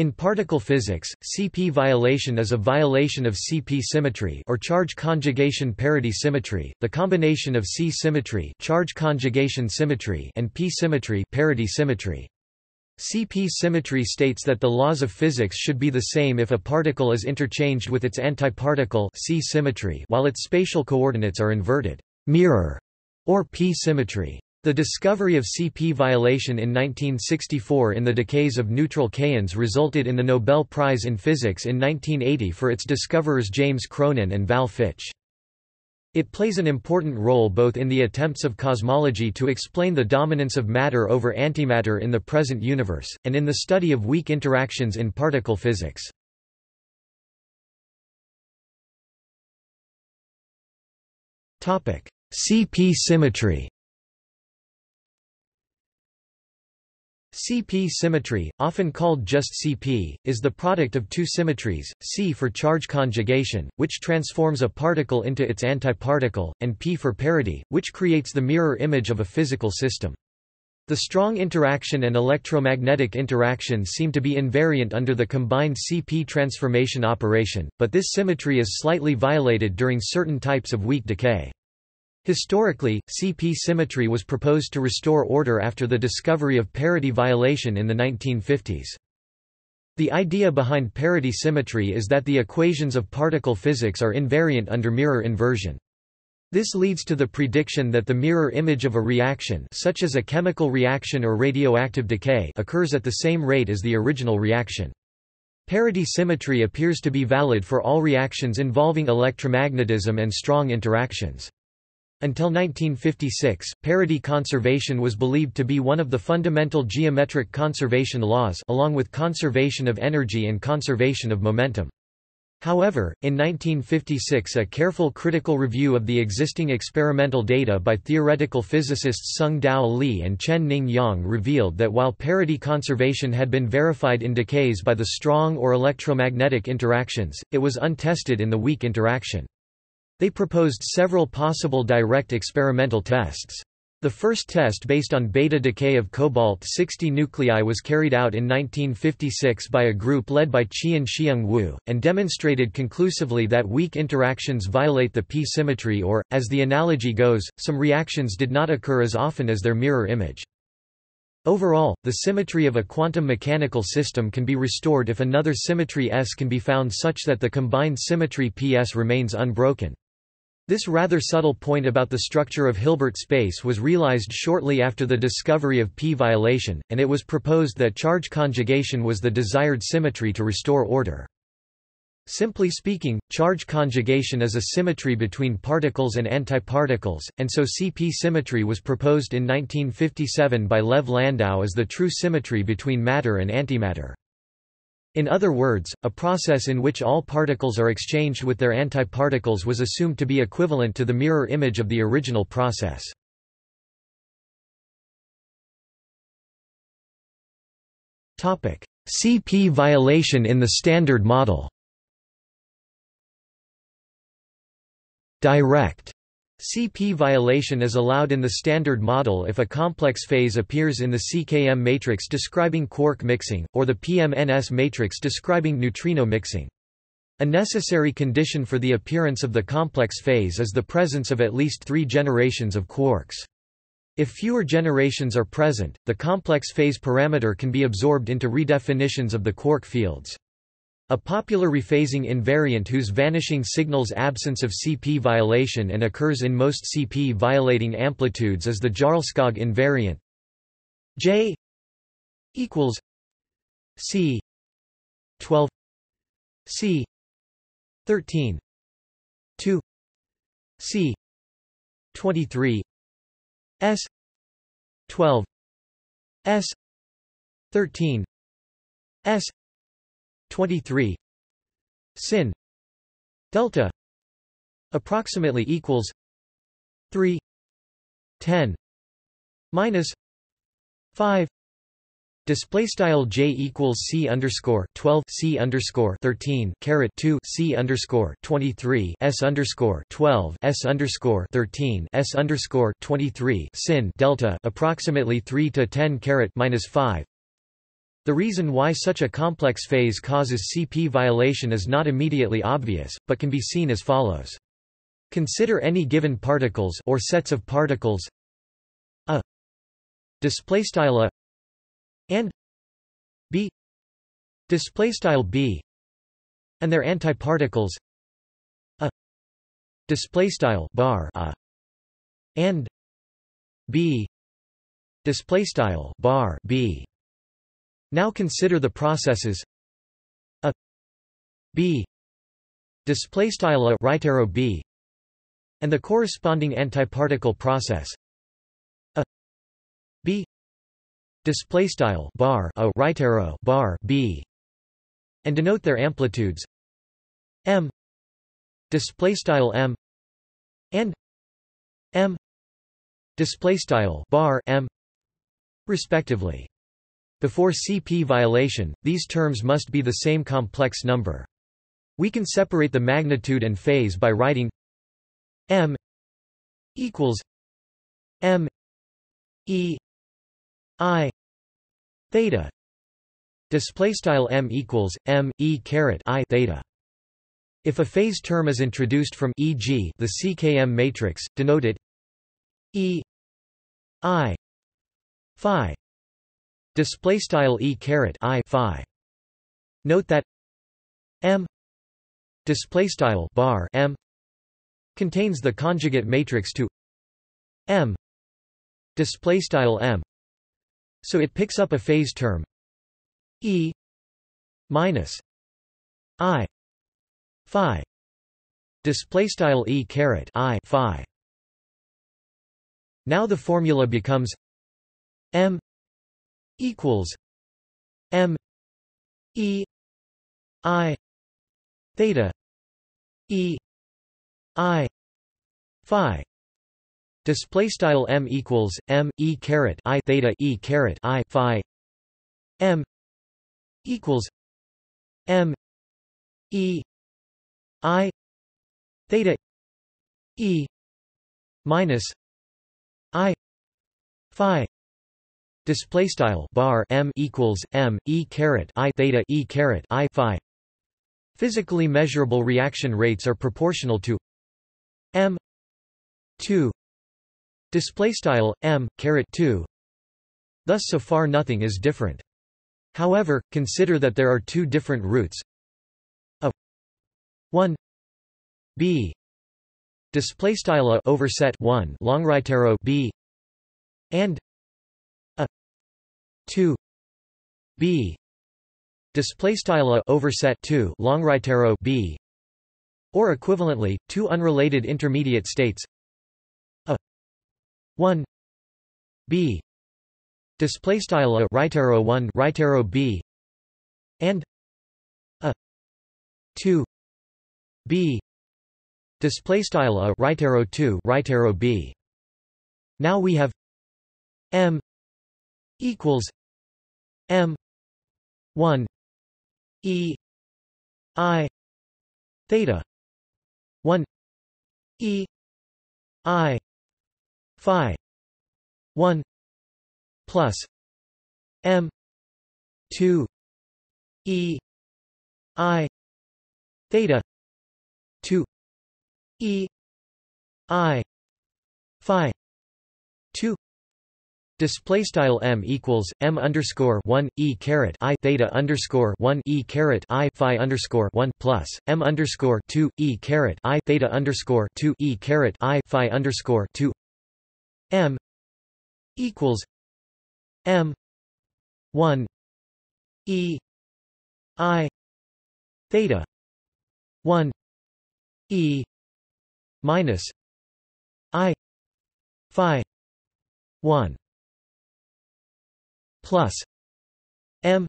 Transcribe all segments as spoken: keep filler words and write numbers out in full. In particle physics, C P violation is a violation of C P symmetry or charge conjugation parity symmetry, the combination of C symmetry, charge conjugation symmetry, and P symmetry, parity symmetry. C P symmetry states that the laws of physics should be the same if a particle is interchanged with its antiparticle C symmetry while its spatial coordinates are inverted, mirror, or P symmetry. The discovery of C P violation in nineteen sixty-four in the decays of neutral kaons resulted in the Nobel Prize in Physics in nineteen eighty for its discoverers James Cronin and Val Fitch. It plays an important role both in the attempts of cosmology to explain the dominance of matter over antimatter in the present universe, and in the study of weak interactions in particle physics. C P symmetry. C P symmetry, often called just C P, is the product of two symmetries, C for charge conjugation, which transforms a particle into its antiparticle, and P for parity, which creates the mirror image of a physical system. The strong interaction and electromagnetic interaction seem to be invariant under the combined C P transformation operation, but this symmetry is slightly violated during certain types of weak decay. Historically, C P symmetry was proposed to restore order after the discovery of parity violation in the nineteen fifties. The idea behind parity symmetry is that the equations of particle physics are invariant under mirror inversion. This leads to the prediction that the mirror image of a reaction, such as a chemical reaction or radioactive decay, occurs at the same rate as the original reaction. Parity symmetry appears to be valid for all reactions involving electromagnetism and strong interactions. Until nineteen fifty-six, parity conservation was believed to be one of the fundamental geometric conservation laws, along with conservation of energy and conservation of momentum. However, in nineteen fifty-six a careful critical review of the existing experimental data by theoretical physicists Tsung-Dao Lee and Chen Ning Yang revealed that while parity conservation had been verified in decays by the strong or electromagnetic interactions, it was untested in the weak interaction. They proposed several possible direct experimental tests. The first test based on beta decay of cobalt sixty nuclei was carried out in nineteen fifty-six by a group led by Chien-Shiung Wu, and demonstrated conclusively that weak interactions violate the P symmetry or, as the analogy goes, some reactions did not occur as often as their mirror image. Overall, the symmetry of a quantum mechanical system can be restored if another symmetry S can be found such that the combined symmetry P S remains unbroken. This rather subtle point about the structure of Hilbert space was realized shortly after the discovery of P violation, and it was proposed that charge conjugation was the desired symmetry to restore order. Simply speaking, charge conjugation is a symmetry between particles and antiparticles, and so C P symmetry was proposed in nineteen fifty-seven by Lev Landau as the true symmetry between matter and antimatter. In other words, a process in which all particles are exchanged with their antiparticles was assumed to be equivalent to the mirror image of the original process. Topic: C P violation in the Standard Model. Direct C P violation is allowed in the Standard Model if a complex phase appears in the C K M matrix describing quark mixing, or the P M N S matrix describing neutrino mixing. A necessary condition for the appearance of the complex phase is the presence of at least three generations of quarks. If fewer generations are present, the complex phase parameter can be absorbed into redefinitions of the quark fields. A popular rephasing invariant whose vanishing signals absence of C P violation and occurs in most C P violating amplitudes is the Jarlskog invariant. J equals C twelve C thirteen two C twenty three S twelve S thirteen S twenty-three sin delta approximately equals three ten minus five. Display style j equals c underscore twelve c underscore thirteen caret two c underscore twenty-three s underscore twelve s underscore thirteen s underscore twenty-three sin delta approximately three to ten caret minus five. The reason why such a complex phase causes C P violation is not immediately obvious, but can be seen as follows. Consider any given particles or sets of particles A display style A and B display style B and their antiparticles A display style bar A and B display style bar B. Now consider the processes A B display style A right arrow B and the corresponding antiparticle process A B display style bar A right arrow bar B and denote their amplitudes M display style M and M display style bar M respectively. Before C P violation, these terms must be the same complex number. We can separate the magnitude and phase by writing M equals M E I theta display style M equals M E caret I theta. If a phase term is introduced from for example the C K M matrix, denote it E I phi display style E caret I phi. Note that M display style bar M contains the conjugate matrix to M display style M, so it picks up a phase term E minus I phi display style E caret I phi. Now the formula becomes M equals M E I theta E I phi display style M equals M E caret I theta E caret I phi. M equals M E I theta E minus I phi display style bar M equals M E caret I theta E caret I phi. Physically measurable reaction rates are proportional to M two display style M caret two. Thus, so far nothing is different. However, consider that there are two different roots a one B display style a overset one long right arrow B and a two B display style a overset two long right arrow B, or equivalently two unrelated intermediate states a one B display style a right arrow one right arrow B and a two B display style a right arrow two right arrow B. Now we have M equals M one E I theta one E I phi one plus M two E I theta two E I phi two display style M equals M underscore one E caret I theta underscore one E caret I phi underscore one plus M underscore two E caret I theta underscore two E caret I phi underscore two. M equals M one E I theta one E minus I phi one plus M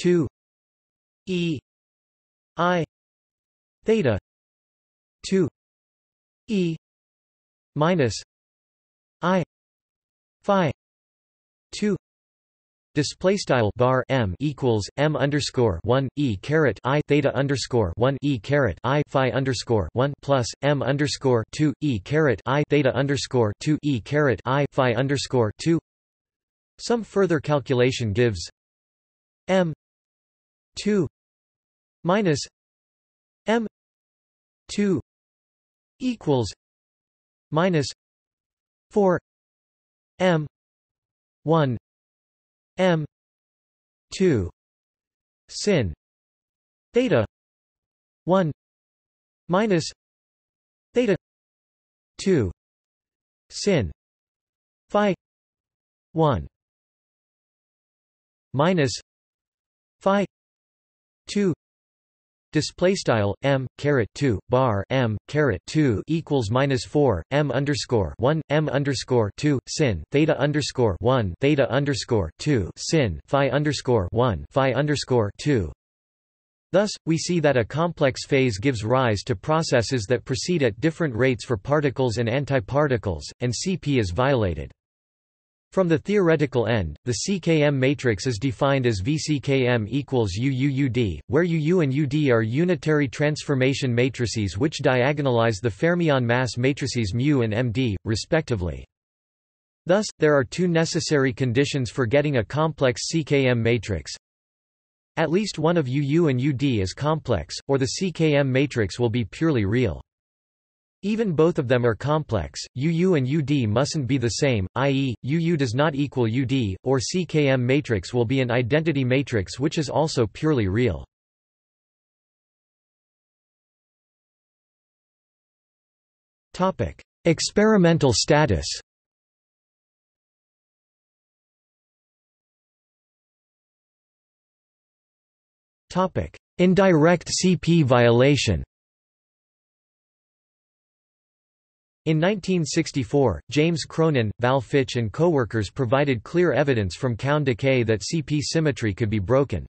two E I theta two E minus I phi two. Display style bar M equals M underscore one E caret I theta underscore one E caret I phi underscore one plus M underscore two E caret I theta underscore two E caret I phi underscore two. Some further calculation gives m two minus m two equals minus four m one m two sin theta one minus theta two sin phi one minus phi two. Display style m caret two bar m caret two equals minus four m underscore one m underscore two sin theta underscore one theta underscore two sin phi underscore one phi underscore two. Thus, we see that a complex phase gives rise to processes that proceed at different rates for particles and antiparticles, and C P is violated. From the theoretical end, the C K M matrix is defined as V C K M equals U U U D, where U U and U D are unitary transformation matrices which diagonalize the fermion mass matrices μ and M D, respectively. Thus, there are two necessary conditions for getting a complex C K M matrix. At least one of U U and U D is complex, or the C K M matrix will be purely real. Even both of them are complex, U U and U D mustn't be the same, that is, U U does not equal U D, or C K M matrix will be an identity matrix which is also purely real. Topic: Experimental status. Topic: Indirect C P violation. In nineteen sixty-four, James Cronin, Val Fitch and co-workers provided clear evidence from kaon decay that C P symmetry could be broken.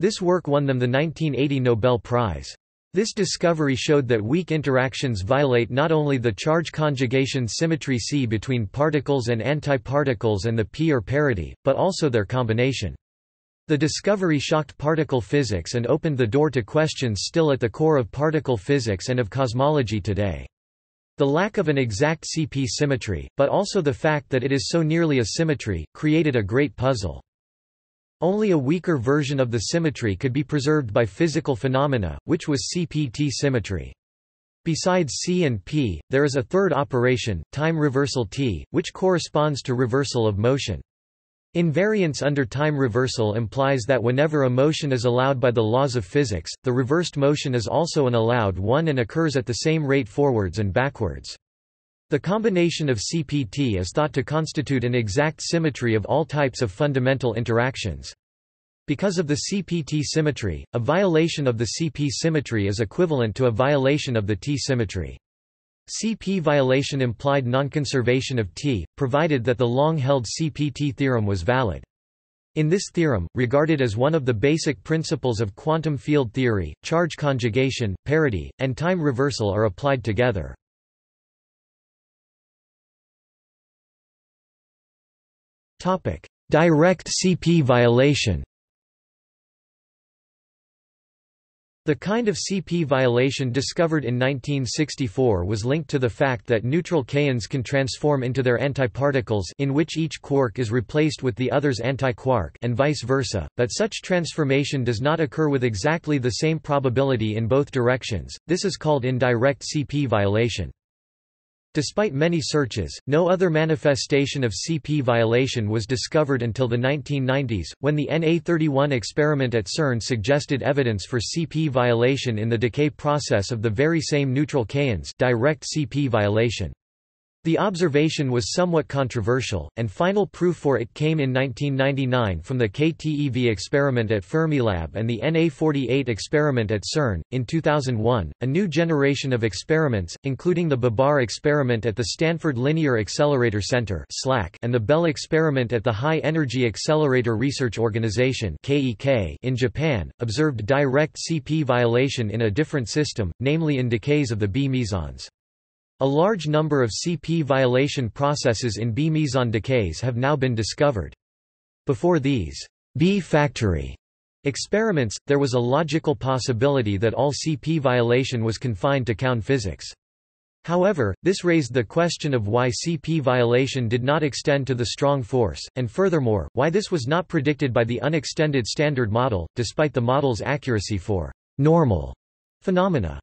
This work won them the nineteen eighty Nobel Prize. This discovery showed that weak interactions violate not only the charge conjugation symmetry C between particles and antiparticles and the p or parity, but also their combination. The discovery shocked particle physics and opened the door to questions still at the core of particle physics and of cosmology today. The lack of an exact C P symmetry, but also the fact that it is so nearly a symmetry, created a great puzzle. Only a weaker version of the symmetry could be preserved by physical phenomena, which was C P T symmetry. Besides C and P, there is a third operation, time reversal T, which corresponds to reversal of motion. Invariance under time reversal implies that whenever a motion is allowed by the laws of physics, the reversed motion is also an allowed one and occurs at the same rate forwards and backwards. The combination of C P T is thought to constitute an exact symmetry of all types of fundamental interactions. Because of the C P T symmetry, a violation of the C P symmetry is equivalent to a violation of the T symmetry. C P violation implied non-conservation of T, provided that the long-held C P T theorem was valid. In this theorem, regarded as one of the basic principles of quantum field theory, charge conjugation, parity, and time reversal are applied together. Topic: Direct C P violation. The kind of C P violation discovered in nineteen sixty-four was linked to the fact that neutral kaons can transform into their antiparticles, in which each quark is replaced with the other's antiquark, and vice versa, but such transformation does not occur with exactly the same probability in both directions. This is called indirect C P violation. Despite many searches, no other manifestation of C P violation was discovered until the nineteen nineties, when the N A thirty-one experiment at CERN suggested evidence for C P violation in the decay process of the very same neutral kaons, direct C P violation. The observation was somewhat controversial, and final proof for it came in nineteen ninety-nine from the KTeV experiment at Fermilab and the N A forty-eight experiment at CERN. In two thousand one, a new generation of experiments, including the BaBar experiment at the Stanford Linear Accelerator Center and the Belle experiment at the High Energy Accelerator Research Organization in Japan, observed direct C P violation in a different system, namely in decays of the B mesons. A large number of C P violation processes in B meson decays have now been discovered. Before these B factory experiments, there was a logical possibility that all C P violation was confined to kaon physics. However, this raised the question of why C P violation did not extend to the strong force, and furthermore, why this was not predicted by the unextended Standard Model, despite the model's accuracy for normal phenomena.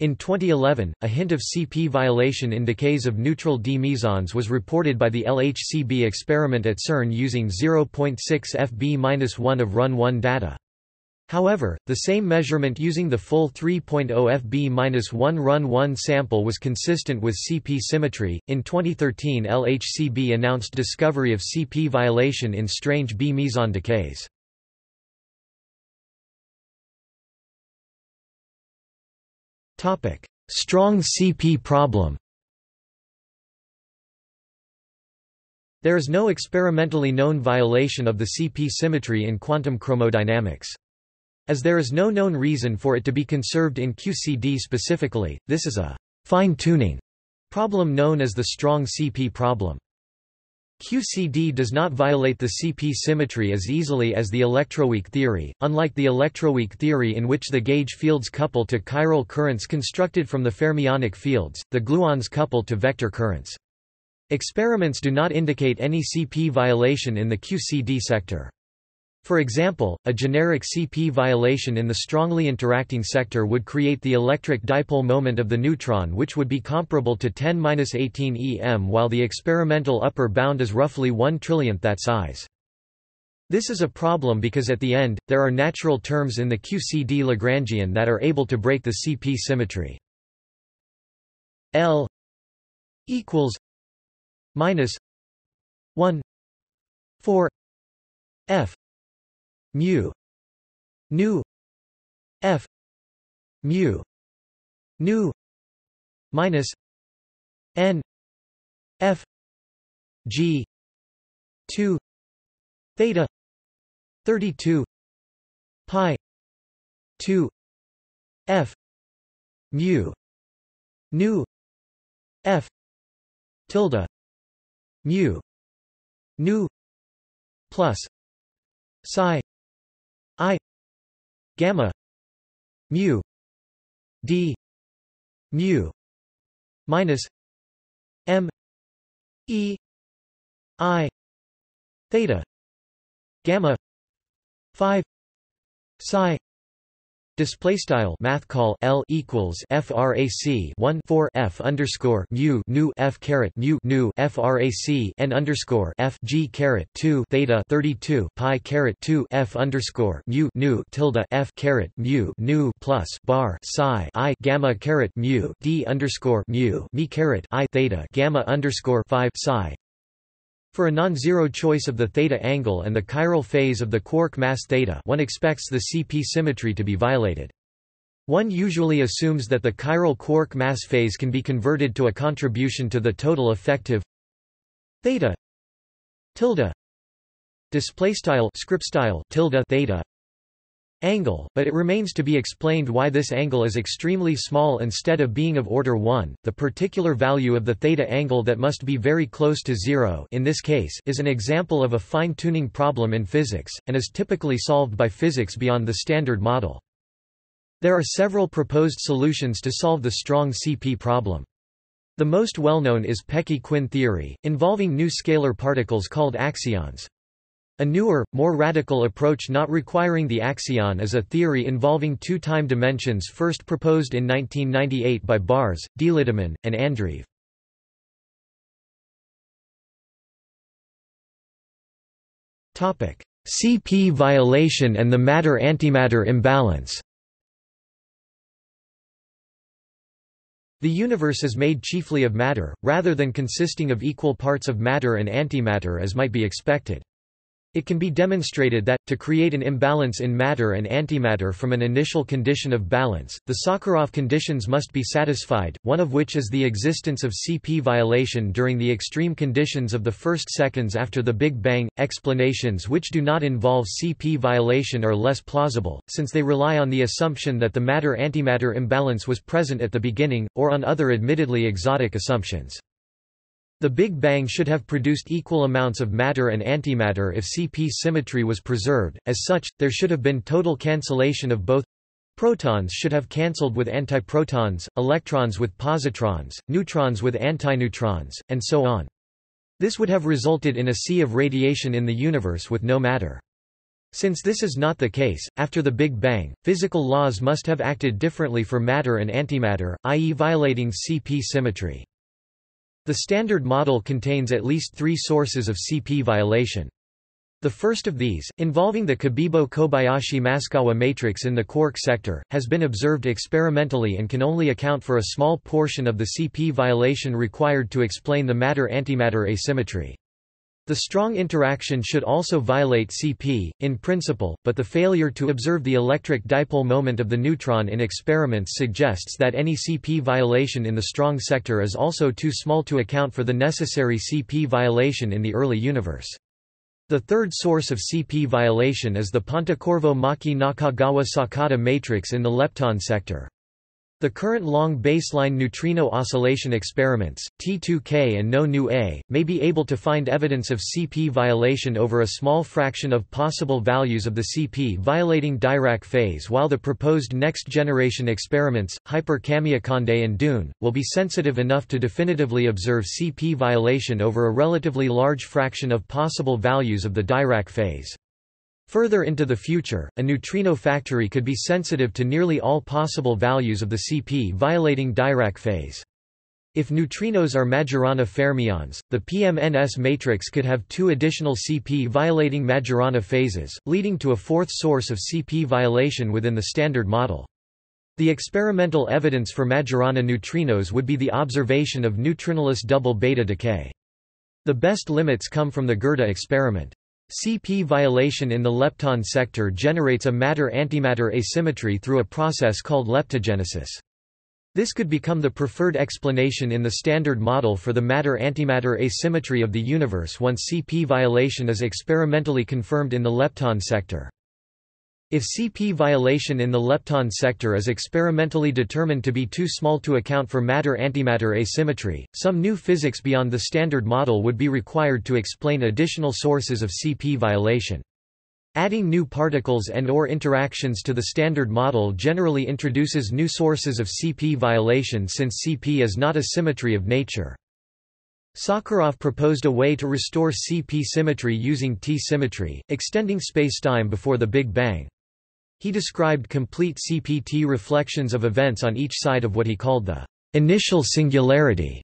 In twenty eleven, a hint of C P violation in decays of neutral d mesons was reported by the L H C b experiment at CERN using zero point six F B minus one of run one data. However, the same measurement using the full three point zero F B minus one run one sample was consistent with C P symmetry. In twenty thirteen, L H C b announced discovery of C P violation in strange b meson decays. Topic: Strong C P problem. There is no experimentally known violation of the C P symmetry in quantum chromodynamics. As there is no known reason for it to be conserved in Q C D specifically, this is a fine-tuning problem known as the strong C P problem. Q C D does not violate the C P symmetry as easily as the electroweak theory, unlike the electroweak theory in which the gauge fields couple to chiral currents constructed from the fermionic fields, the gluons couple to vector currents. Experiments do not indicate any C P violation in the Q C D sector. For example, a generic C P violation in the strongly interacting sector would create the electric dipole moment of the neutron, which would be comparable to ten to the eighteen E M, while the experimental upper bound is roughly one trillionth that size. This is a problem because at the end, there are natural terms in the Q C D Lagrangian that are able to break the C P symmetry. L equals minus one four F mu nu f mu nu minus n f g two theta thirty two pi two f mu nu f tilde mu nu plus psi I gamma mu d mu minus m e I theta gamma five psi. Display style math call L equals frac one four F underscore mu nu F caret mu nu frac n underscore F G caret two theta thirty two pi caret two F underscore mu nu tilde F caret mu nu plus bar psi I gamma caret mu D underscore mu me caret I theta gamma underscore five psi. For a non-zero choice of the theta angle and the chiral phase of the quark mass theta, one expects the C P symmetry to be violated. One usually assumes that the chiral quark mass phase can be converted to a contribution to the total effective theta tilde display style script style tilde theta angle, but it remains to be explained why this angle is extremely small instead of being of order one. The particular value of the theta angle that must be very close to zero in this case is an example of a fine-tuning problem in physics, and is typically solved by physics beyond the Standard Model. There are several proposed solutions to solve the strong C P problem. The most well-known is Peccei-Quinn theory, involving new scalar particles called axions. A newer, more radical approach not requiring the axion is a theory involving two time dimensions first proposed in nineteen ninety-eight by Bars, Delidiman, and Andreev. C P violation and the matter-antimatter imbalance. The universe is made chiefly of matter, rather than consisting of equal parts of matter and antimatter as might be expected. It can be demonstrated that, to create an imbalance in matter and antimatter from an initial condition of balance, the Sakharov conditions must be satisfied, one of which is the existence of C P violation during the extreme conditions of the first seconds after the Big Bang. Explanations which do not involve C P violation are less plausible, since they rely on the assumption that the matter-antimatter imbalance was present at the beginning, or on other admittedly exotic assumptions. The Big Bang should have produced equal amounts of matter and antimatter if C P symmetry was preserved. As such, there should have been total cancellation of both Protons should have cancelled with antiprotons, electrons with positrons, neutrons with antineutrons, and so on. This would have resulted in a sea of radiation in the universe with no matter. Since this is not the case, after the Big Bang, physical laws must have acted differently for matter and antimatter, that is violating C P symmetry. The Standard Model contains at least three sources of C P violation. The first of these, involving the Cabibbo-Kobayashi-Maskawa matrix in the quark sector, has been observed experimentally and can only account for a small portion of the C P violation required to explain the matter-antimatter asymmetry. The strong interaction should also violate C P, in principle, but the failure to observe the electric dipole moment of the neutron in experiments suggests that any C P violation in the strong sector is also too small to account for the necessary C P violation in the early universe. The third source of C P violation is the Pontecorvo-Maki-Nakagawa-Sakata matrix in the lepton sector. The current long baseline neutrino oscillation experiments, T two K and No Nu A, may be able to find evidence of C P violation over a small fraction of possible values of the C P violating Dirac phase, while the proposed next-generation experiments, Hyper-Kamiokande and Dune, will be sensitive enough to definitively observe C P violation over a relatively large fraction of possible values of the Dirac phase. Further into the future, a neutrino factory could be sensitive to nearly all possible values of the C P violating Dirac phase. If neutrinos are Majorana fermions, the P M N S matrix could have two additional C P violating Majorana phases, leading to a fourth source of C P violation within the Standard Model. The experimental evidence for Majorana neutrinos would be the observation of neutrinoless double beta decay. The best limits come from the Goethe experiment. C P violation in the lepton sector generates a matter-antimatter asymmetry through a process called leptogenesis. This could become the preferred explanation in the Standard Model for the matter-antimatter asymmetry of the universe once C P violation is experimentally confirmed in the lepton sector. If C P violation in the lepton sector is experimentally determined to be too small to account for matter-antimatter asymmetry, some new physics beyond the Standard Model would be required to explain additional sources of C P violation. Adding new particles and/or interactions to the Standard Model generally introduces new sources of C P violation since C P is not a symmetry of nature. Sakharov proposed a way to restore C P symmetry using T-symmetry, extending spacetime before the Big Bang. He described complete C P T reflections of events on each side of what he called the initial singularity.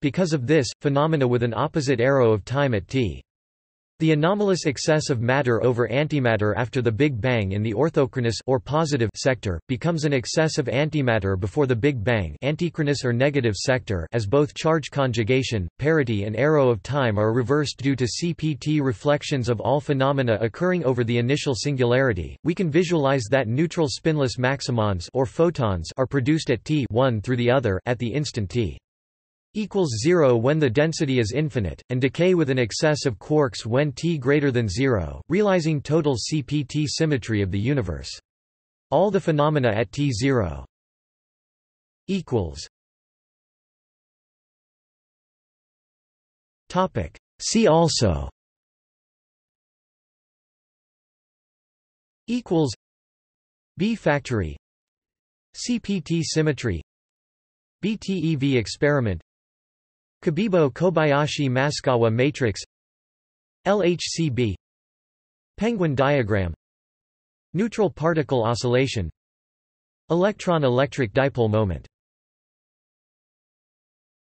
Because of this, phenomena with an opposite arrow of time at T. The anomalous excess of matter over antimatter after the Big Bang in the orthochronous or positive sector becomes an excess of antimatter before the Big Bang antichronous or negative sector, as both charge conjugation, parity and arrow of time are reversed due to C P T reflections of all phenomena occurring over the initial singularity. We can visualize that neutral spinless maximons or photons are produced at T one through the other at the instant T equals zero when the density is infinite, and decay with an excess of quarks when T greater than zero, realizing total C P T symmetry of the universe. All the phenomena at T zero equals. Topic. See also. Equals. B factory. C P T symmetry. B T E V experiment. Cabibbo-Kobayashi-Maskawa matrix, L H C b, penguin diagram, neutral particle oscillation, electron-electric dipole moment.